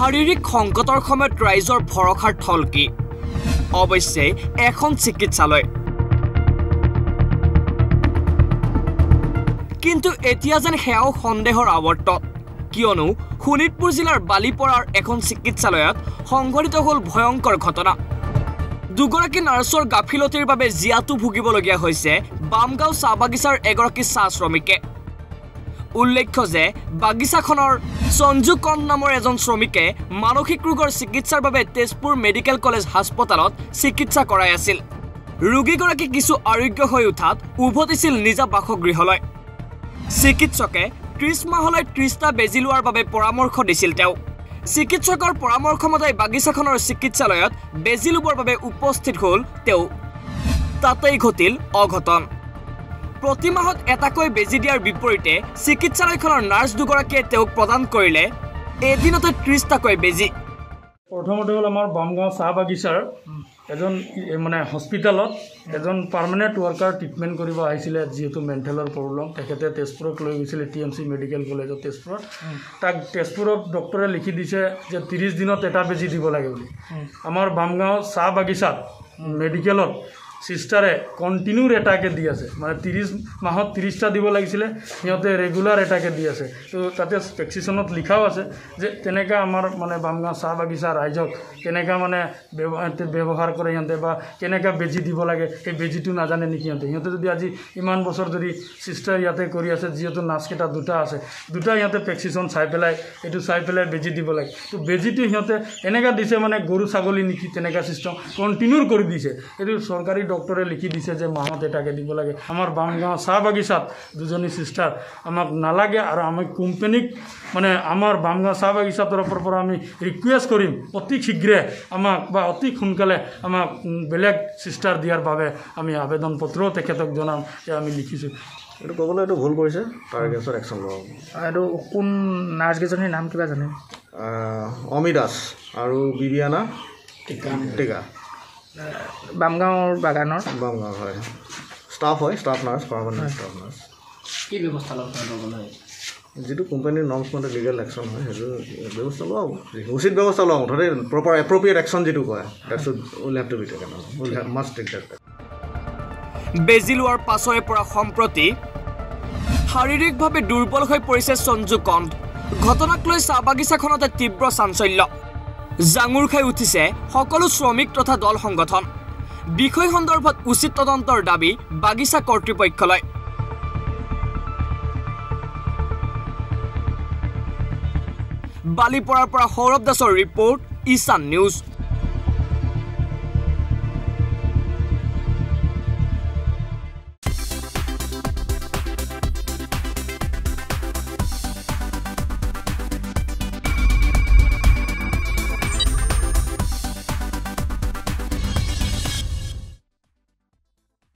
शारीरिक संकटर समय राइजर भरसार थलकी अवश्य एन चिकित्सालय किंतु एतिया जेन हेयाओ सन्देहर आवर्त कियनो शोणितपुर जिलार बालीपरार एन चिकित्सालयत संघटित हल भयंकर घटना। दुगराकी नार्सर गाफिलतिर बाबे जियातु भुगिबलगिया होइसे बामगांव चाह बागिचार एगराकी चाह श्रमिके। उल्लेख्य जे बागिचाखনৰ संजू कन्द नाমৰ एजन श्रमिके मानसिक रोगर चिकित्सार बाबे तेजपुर मेडिकल कलेज हास्पताলত चिकित्सा कराइ আছিল। रोगीगराकी किछु आरोग्य হৈ উঠাত উভতিছিল নিজা বাসগৃহলৈ। চিকিৎসকে 30 মাহলৈ 30টা বেজি লোৱাৰ বাবে পৰামৰ্শ দিছিল। চিকিৎসকৰ পৰামৰ্শ মতে বাগিচাখনৰ চিকিৎসালয়ত বেজি লবৰ বাবে উপস্থিত হল তেও। তাতেই ঘটিল অঘটন। প্ৰতি মাহত এটাকৈ বেজি দিয়াৰ বিপৰীতে চিকিৎসালয়খনৰ নাৰ্ছ দুগৰাকীয়ে তেওঁক প্ৰদান কৰিলে এদিনতে 30টাকৈ বেজি। প্ৰথমতে হল আমাৰ বামগাঁও চাহ বাগিচাৰ এজন মানে হস্পিটালত এজন পাৰ্মানেন্ট ওয়াৰ্কাৰ ট্ৰিটমেন্ট কৰিব আহিছিল। যেহেতু মেন্টেলৰ প্ৰব্লেম তেখেতে তেজপুৰক লৈ গৈছিল TMC মেডিকেল কলেজত। তেজপুৰত তাক তেজপুৰত ডক্টৰে লিখি দিছে যে 30 দিনত এটা বেজি দিব লাগে বুলি। আমাৰ বামগাঁও চাহ বাগিচাত মেডিকেলত সিস্টারে কন্টিনিউ এটাকে দি আছে, মানে 30 মাহত 30টা দিব লাগিছিল, সিহঁতে ৰেগুলাৰ এটাকে দি আছে। তো তাতে প্ৰেক্সিশনত লিখাও আছে যে তেনেকা আমাৰ মানে বামগাঁও চাহ বাগিচা ৰাইজক কেনেকা মানে ব্যৱহাৰ কৰে সিহঁতে বা কেনেকা বেজি দিব লাগে এই বেজিটো নাজানে নেকি সিহঁতে। সিহঁতে যদি আজি ইমান বছৰ যদি সিস্টাৰ ইয়াতে কৰি আছে, যিহেতু নাৰ্ছকেইটা দুটা আছে, দুটা সিহঁতে প্ৰেক্সিশন চাই পেলাই এইটো চাই পেলাই বেজি দিব লাগে। তো বেজিটো সিহঁতে এনেকা দিছে মানে গৰু ছাগলী নেকি তেনেকা সিস্টেম কন্টিনিউ কৰি দিছে। এইটো চৰকাৰী डॉक्टरे लिखी दिसे जे माहत एटाके दिब लागे। आमार बामगांव चाह बागिचात दुजनी सिस्टार आमाक नालागे आरो आमी कोम्पानीक माने आमार बामगांव चाह बागिचार तरफर पर आमी रिक्वेस्ट करिम अति शीघ्र आमाक बा अति सोनकाले आमाक बेलेग सिस्टार दियार बारे आमी आवेदन पत्र तेखेतक जनाम जे आमी लिखिछु। एटु कबले एटु भूल करिसे तार गेसर एक्शन लओ। एटु कोन नार्स गेजनी नाम किबा जाने अमिदास आरो बिबियाना टिका बामगांव बागान बामगांव है staff nurse permanent staff nurse की व्यवस्था लगता जी कोम्पानी नर्म्स मत लीगल एक्शन है व्यवस्था लो उचित व्यवस्था लो प्रपार एप्रोप्रिएट एक्शन जी कहते बेजी लोৱাৰ পাছৰে পৰা সম্প্ৰতি শাৰীৰিকভাৱে দুৰ্বল হৈ পৰিছে সঞ্জু কন্দ। ঘটনাক লৈ চাহ বাগিচাখনতে তীব্ৰ চাঞ্চল্য জাঙুৰ খাই উঠিছে সকলো শ্ৰমিক তথা দল সংগঠন। বিষয় সন্দৰ্ভত উচিত তদন্তৰ দাবী বাগিচা কৰ্তৃপক্ষলৈ। বালিপৰাৰ পৰা সৌৰভ দাসৰ ৰিপোৰ্ট, ইশান নিউজ।